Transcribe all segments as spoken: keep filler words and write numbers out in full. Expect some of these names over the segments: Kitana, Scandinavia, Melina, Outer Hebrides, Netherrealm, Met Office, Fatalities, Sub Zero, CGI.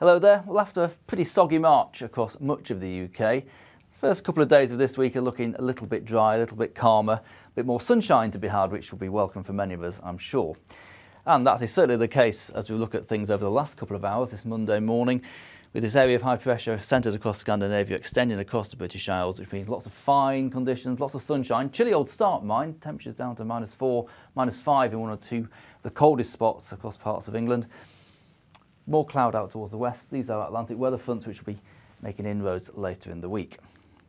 Hello there. Well, after a pretty soggy March across much of the U K, first couple of days of this week are looking a little bit dry, a little bit calmer, a bit more sunshine to be had, which will be welcome for many of us, I'm sure. And that is certainly the case as we look at things over the last couple of hours this Monday morning, with this area of high pressure centred across Scandinavia, extending across the British Isles, which means lots of fine conditions, lots of sunshine. Chilly old start, mind. Temperatures down to minus four, minus five in one or two of the coldest spots across parts of England. More cloud out towards the west. These are Atlantic weather fronts which will be making inroads later in the week.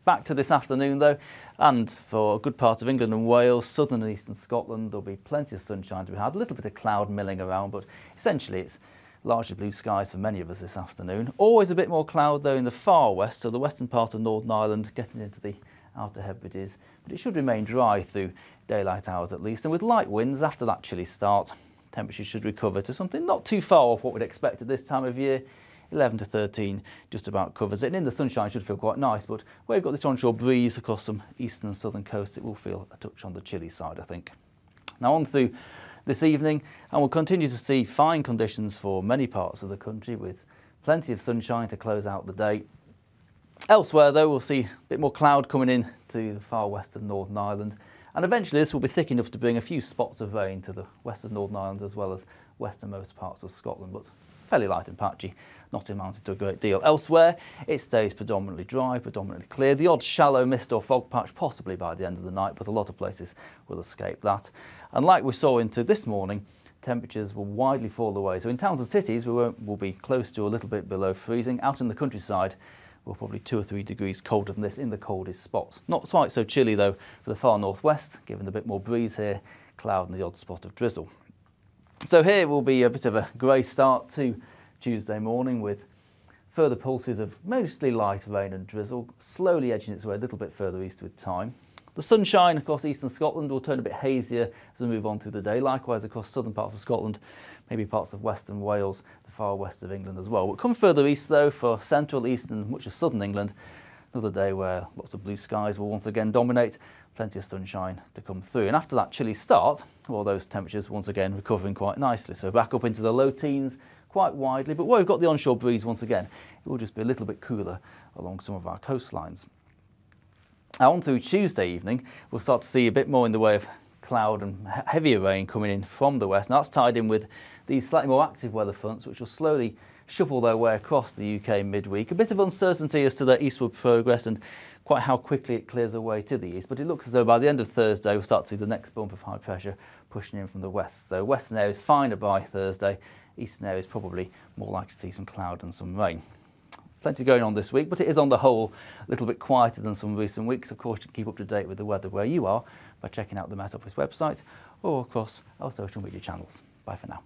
Back to this afternoon though, and for a good part of England and Wales, southern and eastern Scotland, there'll be plenty of sunshine to be had, a little bit of cloud milling around, but essentially it's largely blue skies for many of us this afternoon. Always a bit more cloud though in the far west, so the western part of Northern Ireland, getting into the Outer Hebrides, but it should remain dry through daylight hours at least, and with light winds after that chilly start. Temperatures should recover to something not too far off what we'd expect at this time of year. eleven to thirteen just about covers it. And in the sunshine should feel quite nice, but where we've got this onshore breeze across some eastern and southern coasts, it will feel a touch on the chilly side, I think. Now on through this evening, and we'll continue to see fine conditions for many parts of the country with plenty of sunshine to close out the day. Elsewhere though, we'll see a bit more cloud coming in to the far west of Northern Ireland. And eventually this will be thick enough to bring a few spots of rain to the west of Northern Ireland as well as westernmost parts of Scotland, but fairly light and patchy, not amounted to a great deal. Elsewhere, it stays predominantly dry, predominantly clear. The odd shallow mist or fog patch possibly by the end of the night, but a lot of places will escape that. And like we saw into this morning, temperatures will widely fall away. So in towns and cities, we won't, we'll be close to a little bit below freezing. Out in the countryside, we're probably two or three degrees colder than this in the coldest spots. Not quite so chilly though for the far northwest, given a bit more breeze here, cloud and the odd spot of drizzle. So here will be a bit of a grey start to Tuesday morning with further pulses of mostly light rain and drizzle, slowly edging its way a little bit further east with time. The sunshine across eastern Scotland will turn a bit hazier as we move on through the day. Likewise across southern parts of Scotland, maybe parts of western Wales, the far west of England as well. But come further east though for central, eastern, much of southern England, another day where lots of blue skies will once again dominate, plenty of sunshine to come through. And after that chilly start, well, those temperatures once again recovering quite nicely. So back up into the low teens quite widely, but where we've got the onshore breeze once again, it will just be a little bit cooler along some of our coastlines. Now on through Tuesday evening, we'll start to see a bit more in the way of cloud and heavier rain coming in from the west. Now that's tied in with these slightly more active weather fronts, which will slowly shuffle their way across the U K midweek. A bit of uncertainty as to their eastward progress and quite how quickly it clears away to the east. But it looks as though by the end of Thursday, we'll start to see the next bump of high pressure pushing in from the west. So western areas finer by Thursday, eastern areas probably more likely to see some cloud and some rain. Plenty going on this week, but it is on the whole a little bit quieter than some recent weeks. Of course, you can keep up to date with the weather where you are by checking out the Met Office website or across our social media channels. Bye for now.